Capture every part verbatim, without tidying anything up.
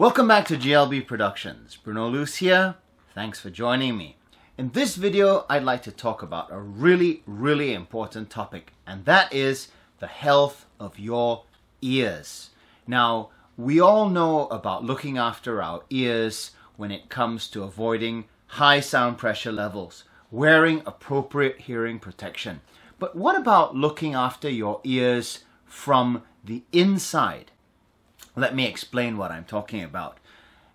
Welcome back to G L B Productions. Bruno Luce here. Thanks for joining me. In this video, I'd like to talk about a really, really important topic, and that is the health of your ears. Now, we all know about looking after our ears when it comes to avoiding high sound pressure levels, wearing appropriate hearing protection. But what about looking after your ears from the inside? Let me explain what I'm talking about.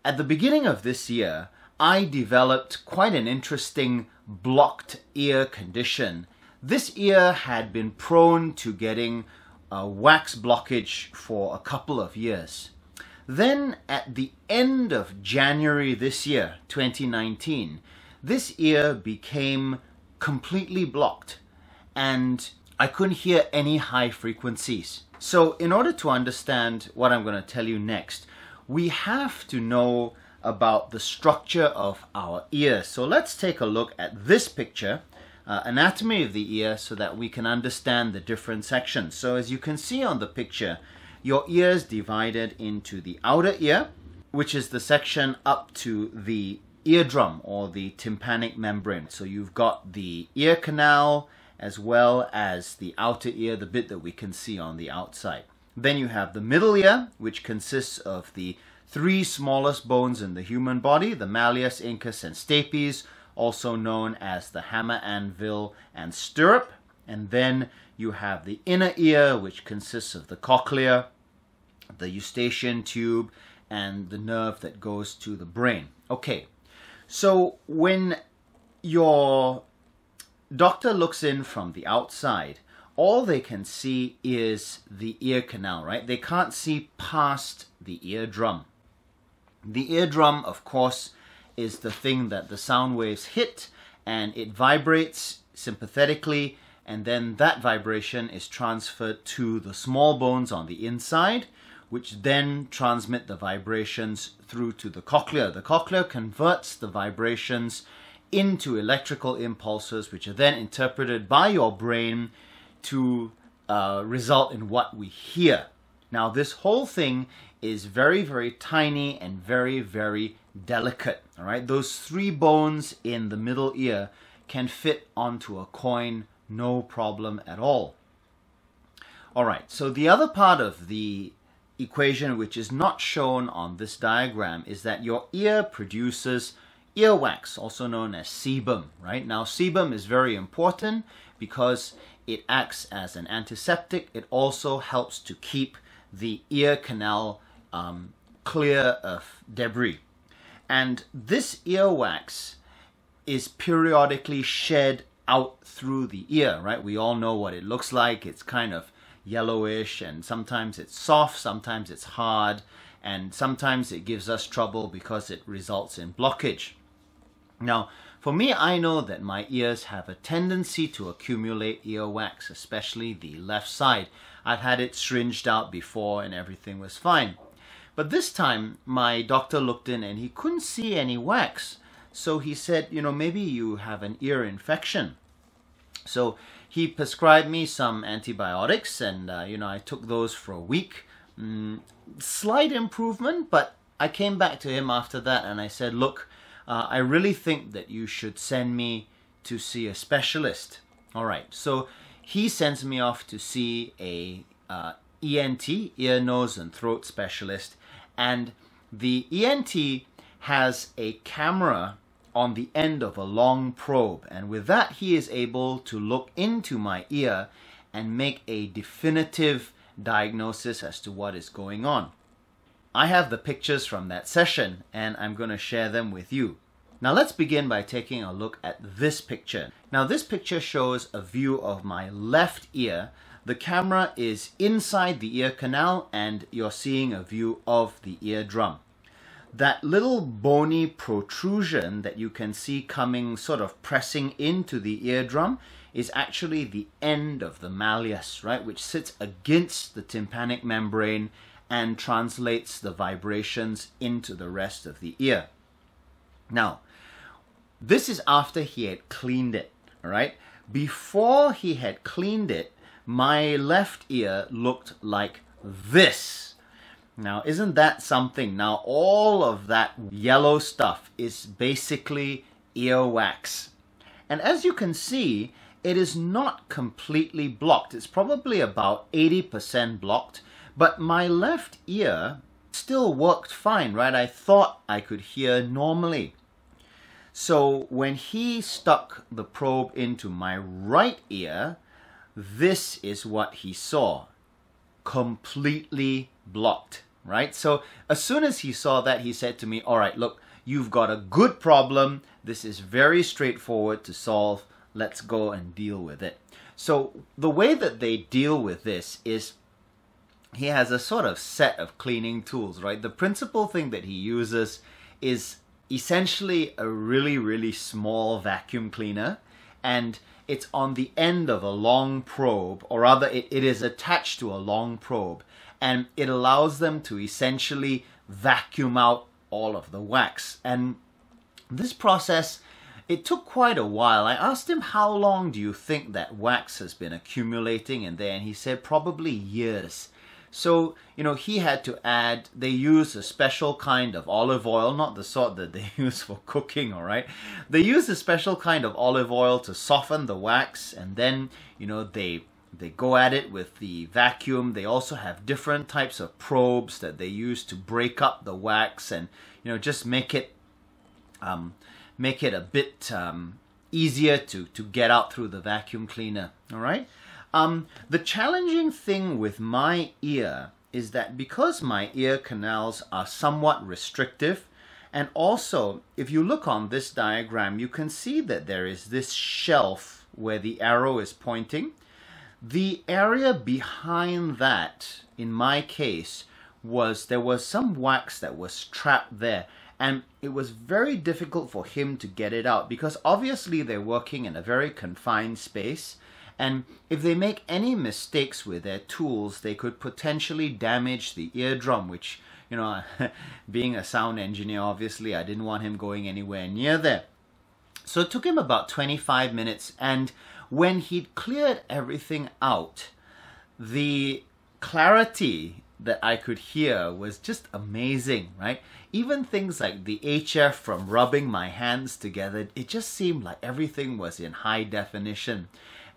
At the beginning of this year, I developed quite an interesting blocked ear condition. This ear had been prone to getting a wax blockage for a couple of years. Then at the end of January this year, twenty nineteen, this ear became completely blocked and I couldn't hear any high frequencies. So in order to understand what I'm going to tell you next, we have to know about the structure of our ear. So let's take a look at this picture, uh, anatomy of the ear, so that we can understand the different sections. So as you can see on the picture, your ear is divided into the outer ear, which is the section up to the eardrum or the tympanic membrane. So you've got the ear canal, as well as the outer ear, the bit that we can see on the outside. Then you have the middle ear, which consists of the three smallest bones in the human body, the malleus, incus, and stapes, also known as the hammer, anvil, and stirrup. And then you have the inner ear, which consists of the cochlea, the eustachian tube, and the nerve that goes to the brain. Okay, so when your doctor looks in from the outside, all they can see is the ear canal, right? They can't see past the eardrum. The eardrum, of course, is the thing that the sound waves hit, and it vibrates sympathetically, and then that vibration is transferred to the small bones on the inside, which then transmit the vibrations through to the cochlea. The cochlea converts the vibrations into electrical impulses, which are then interpreted by your brain to uh, result in what we hear. Now, this whole thing is very, very tiny and very, very delicate. All right, those three bones in the middle ear can fit onto a coin, no problem at all. All right, so the other part of the equation, which is not shown on this diagram, is that your ear produces earwax, also known as sebum, right? Now, sebum is very important because it acts as an antiseptic. It also helps to keep the ear canal um, clear of debris. And this earwax is periodically shed out through the ear, right? We all know what it looks like. It's kind of yellowish, and sometimes it's soft, sometimes it's hard, and sometimes it gives us trouble because it results in blockage. Now, for me, I know that my ears have a tendency to accumulate earwax, especially the left side. I've had it syringed out before and everything was fine. But this time, my doctor looked in and he couldn't see any wax. So he said, you know, maybe you have an ear infection. So he prescribed me some antibiotics and, uh, you know, I took those for a week. Mm, slight improvement, but I came back to him after that and I said, look, Uh, I really think that you should send me to see a specialist. All right, so he sends me off to see a uh, E N T, ear, nose, and throat specialist. And the E N T has a camera on the end of a long probe. And with that, he is able to look into my ear and make a definitive diagnosis as to what is going on. I have the pictures from that session and I'm going to share them with you. Now let's begin by taking a look at this picture. Now this picture shows a view of my left ear. The camera is inside the ear canal and you're seeing a view of the eardrum. That little bony protrusion that you can see coming, sort of pressing into the eardrum, is actually the end of the malleus, right, which sits against the tympanic membrane and translates the vibrations into the rest of the ear. Now, this is after he had cleaned it, all right? Before he had cleaned it, my left ear looked like this. Now, isn't that something? Now, all of that yellow stuff is basically earwax. And as you can see, it is not completely blocked. It's probably about eighty percent blocked, but my left ear still worked fine, right? I thought I could hear normally. So when he stuck the probe into my right ear, this is what he saw. Completely blocked, right? So as soon as he saw that, he said to me, all right, look, you've got a good problem. This is very straightforward to solve. Let's go and deal with it. So the way that they deal with this is he has a sort of set of cleaning tools, right? The principal thing that he uses is essentially a really, really small vacuum cleaner, and it's on the end of a long probe, or rather it, it is attached to a long probe, and it allows them to essentially vacuum out all of the wax. And this process, it took quite a while. I asked him, how long do you think that wax has been accumulating in there? And he said, probably years. So, you know, he had to add, they use a special kind of olive oil, not the sort that they use for cooking, all right? They use a special kind of olive oil to soften the wax, and then, you know, they they go at it with the vacuum. They also have different types of probes that they use to break up the wax and, you know, just make it, um, make it a bit um, easier to, to get out through the vacuum cleaner, all right? Um, the challenging thing with my ear is that because my ear canals are somewhat restrictive, and also if you look on this diagram, you can see that there is this shelf where the arrow is pointing. The area behind that, in my case, was there was some wax that was trapped there, and it was very difficult for him to get it out because obviously they're working in a very confined space. And if they make any mistakes with their tools, they could potentially damage the eardrum, which, you know, being a sound engineer, obviously, I didn't want him going anywhere near there. So it took him about twenty-five minutes. And when he'd cleared everything out, the clarity that I could hear was just amazing, right? Even things like the H F from rubbing my hands together, it just seemed like everything was in high definition.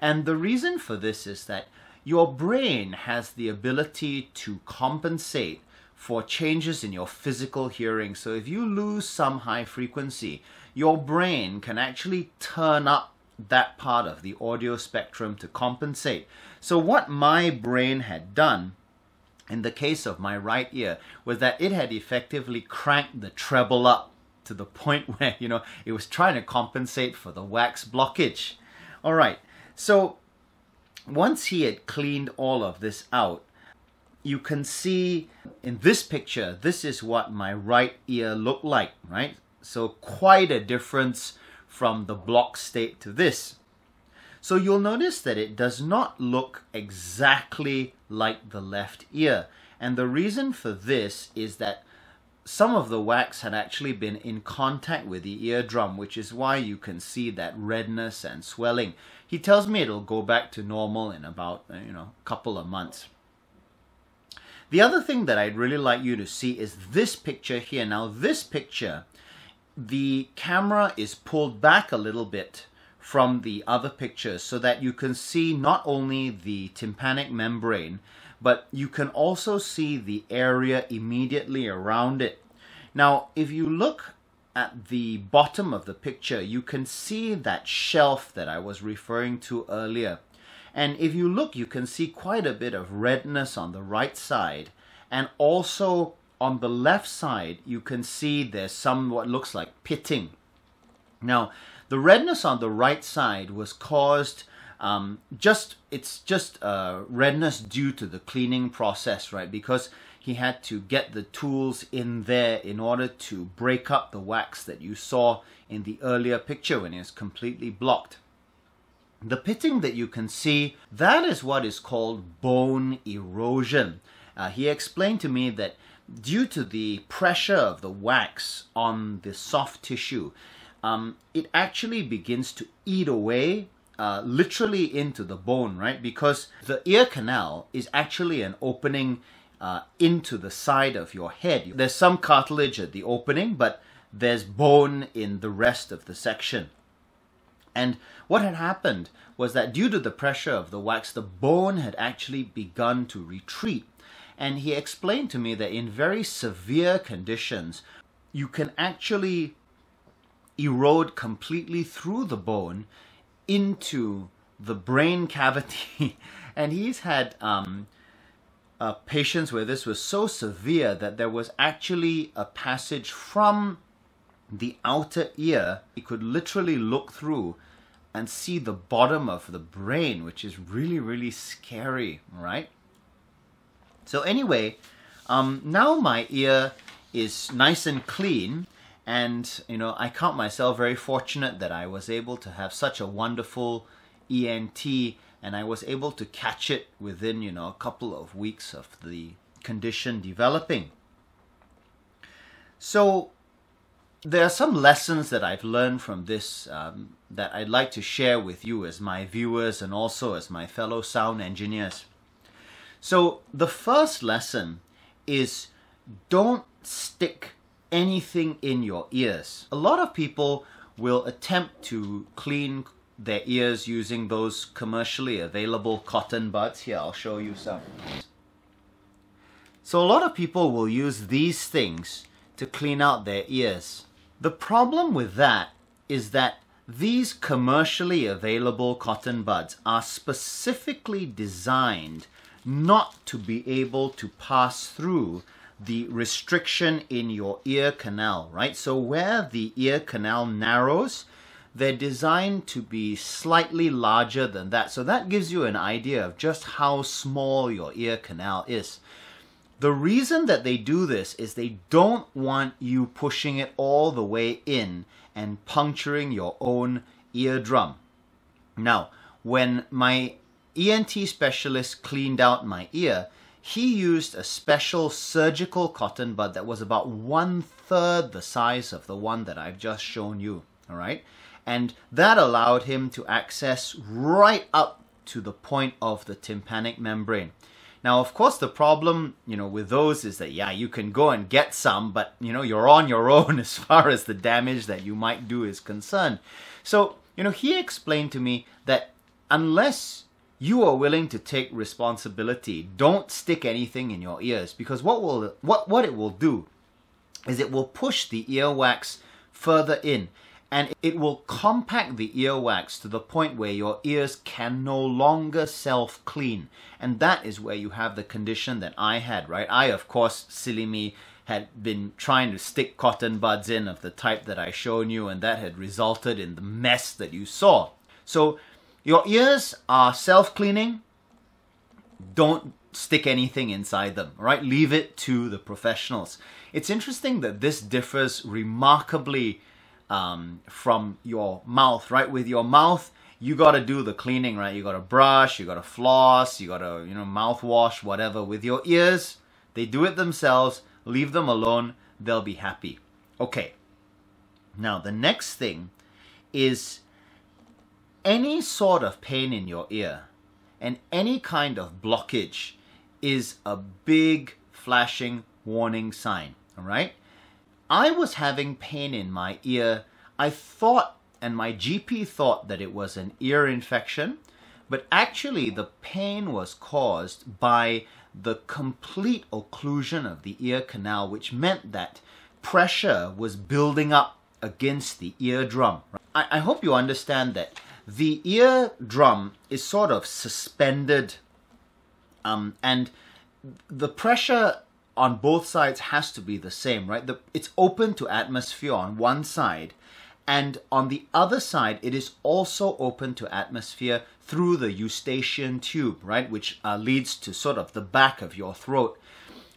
And the reason for this is that your brain has the ability to compensate for changes in your physical hearing. So if you lose some high frequency, your brain can actually turn up that part of the audio spectrum to compensate. So what my brain had done in the case of my right ear was that it had effectively cranked the treble up to the point where, you know, it was trying to compensate for the wax blockage. All right. So once he had cleaned all of this out, you can see in this picture, this is what my right ear looked like, right? So quite a difference from the blocked state to this. So you'll notice that it does not look exactly like the left ear. And the reason for this is that some of the wax had actually been in contact with the eardrum, which is why you can see that redness and swelling. He tells me it'll go back to normal in about, you know, a couple of months. The other thing that I'd really like you to see is this picture here. Now, this picture, the camera is pulled back a little bit from the other pictures so that you can see not only the tympanic membrane, but you can also see the area immediately around it. Now, if you look at the bottom of the picture, you can see that shelf that I was referring to earlier. And if you look, you can see quite a bit of redness on the right side. And also on the left side, you can see there's some what looks like pitting. Now, the redness on the right side was caused Um, just it's just uh, redness due to the cleaning process, right? Because he had to get the tools in there in order to break up the wax that you saw in the earlier picture when it was completely blocked. The pitting that you can see, that is what is called bone erosion. Uh, he explained to me that due to the pressure of the wax on the soft tissue, um, it actually begins to eat away Uh, literally into the bone, right? Because the ear canal is actually an opening uh, into the side of your head. There's some cartilage at the opening, but there's bone in the rest of the section. And what had happened was that due to the pressure of the wax, the bone had actually begun to retreat. And he explained to me that in very severe conditions, you can actually erode completely through the bone into the brain cavity. And he's had um, uh, patients where this was so severe that there was actually a passage from the outer ear. You could literally look through and see the bottom of the brain, which is really, really scary, right? So anyway, um, now my ear is nice and clean. And, you know, I count myself very fortunate that I was able to have such a wonderful E N T, and I was able to catch it within, you know, a couple of weeks of the condition developing. So there are some lessons that I've learned from this um, that I'd like to share with you as my viewers and also as my fellow sound engineers. So the first lesson is don't stick anything in your ears. A lot of people will attempt to clean their ears using those commercially available cotton buds. Here, I'll show you some. So a lot of people will use these things to clean out their ears. The problem with that is that these commercially available cotton buds are specifically designed not to be able to pass through the restriction in your ear canal, right? So where the ear canal narrows, they're designed to be slightly larger than that. So that gives you an idea of just how small your ear canal is. The reason that they do this is they don't want you pushing it all the way in and puncturing your own eardrum. Now, when my E N T specialist cleaned out my ear, he used a special surgical cotton bud that was about one third the size of the one that I've just shown you, all right? And that allowed him to access right up to the point of the tympanic membrane. Now, of course, the problem, you know, with those is that, yeah, you can go and get some, but, you know, you're on your own as far as the damage that you might do is concerned. So, you know, he explained to me that unless you are willing to take responsibility, don't stick anything in your ears, because what will what what it will do is it will push the earwax further in, and it will compact the earwax to the point where your ears can no longer self-clean. And that is where you have the condition that I had, right? I, of course, silly me, had been trying to stick cotton buds in of the type that I shown you, and that had resulted in the mess that you saw. So your ears are self-cleaning. Don't stick anything inside them, right? Leave it to the professionals. It's interesting that this differs remarkably um, from your mouth, right? With your mouth, you got to do the cleaning, right? You got to brush, you got to floss, you got to, you know, mouthwash, whatever. With your ears, they do it themselves. Leave them alone. They'll be happy. Okay. Now, the next thing is any sort of pain in your ear and any kind of blockage is a big flashing warning sign, all right? I was having pain in my ear. I thought, and my G P thought, that it was an ear infection, but actually the pain was caused by the complete occlusion of the ear canal, which meant that pressure was building up against the eardrum. I, I hope you understand that the eardrum is sort of suspended, um, and the pressure on both sides has to be the same, right? The, it's open to atmosphere on one side, and on the other side, it is also open to atmosphere through the eustachian tube, right? Which uh, leads to sort of the back of your throat.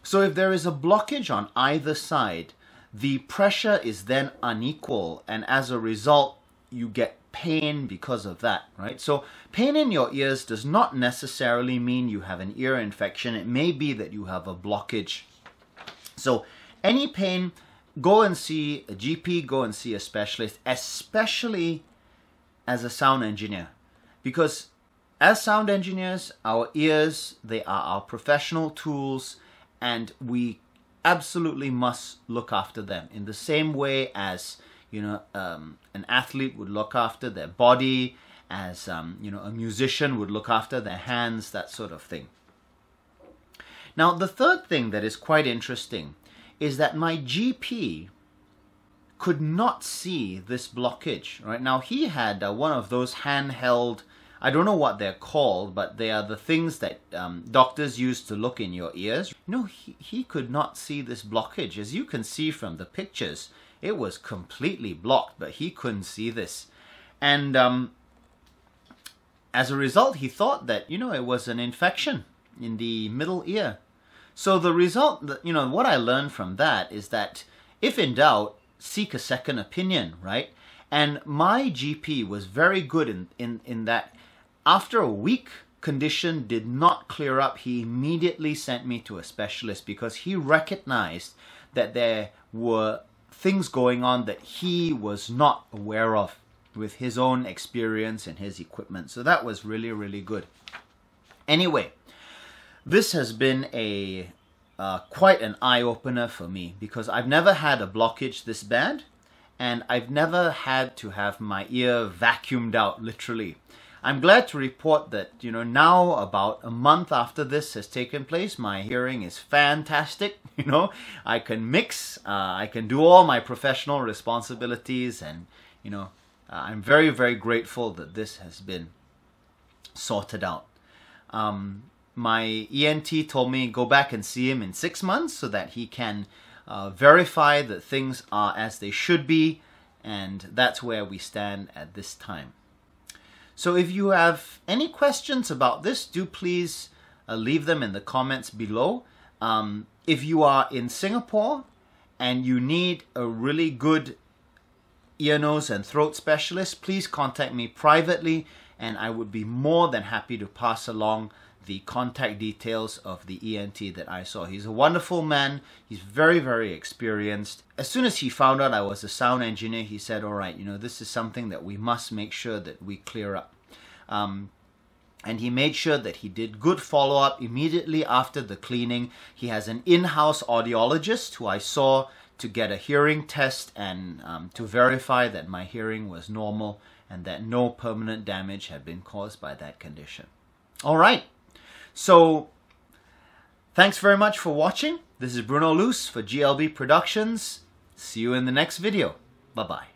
So if there is a blockage on either side, the pressure is then unequal, and as a result, you get pain because of that, right? So pain in your ears does not necessarily mean you have an ear infection. It may be that you have a blockage. So any pain, go and see a G P, go and see a specialist, especially as a sound engineer. Because as sound engineers, our ears, they are our professional tools, and we absolutely must look after them in the same way as, you know, um, an athlete would look after their body, as, um, you know, a musician would look after their hands, that sort of thing. Now, the third thing that is quite interesting is that my G P could not see this blockage, right? Now, he had uh, one of those handheld, I don't know what they're called, but they are the things that um, doctors use to look in your ears. No, he, he could not see this blockage. As you can see from the pictures, it was completely blocked, but he couldn't see this. And um, as a result, he thought that, you know, it was an infection in the middle ear. So the result, you know, what I learned from that is that if in doubt, seek a second opinion, right? And my G P was very good in, in, in that. After a week, condition did not clear up. He immediately sent me to a specialist because he recognized that there were things going on that he was not aware of with his own experience and his equipment. So that was really, really good. Anyway, this has been a uh, quite an eye-opener for me because I've never had a blockage this bad, and I've never had to have my ear vacuumed out, literally. I'm glad to report that, you know, now about a month after this has taken place, my hearing is fantastic. You know, I can mix, uh, I can do all my professional responsibilities, and, you know, uh, I'm very, very grateful that this has been sorted out. Um, my E N T told me go back and see him in six months so that he can uh, verify that things are as they should be, and that's where we stand at this time. So if you have any questions about this, do please uh, leave them in the comments below. Um, if you are in Singapore and you need a really good ear, nose and throat specialist, please contact me privately, and I would be more than happy to pass along the contact details of the E N T that I saw. He's a wonderful man. He's very, very experienced. As soon as he found out I was a sound engineer, he said, all right, you know, this is something that we must make sure that we clear up. Um, and he made sure that he did good follow-up immediately after the cleaning. He has an in-house audiologist who I saw to get a hearing test and um, to verify that my hearing was normal and that no permanent damage had been caused by that condition. All right. So, thanks very much for watching. This is Bruno Luce for G L B Productions. See you in the next video. Bye-bye.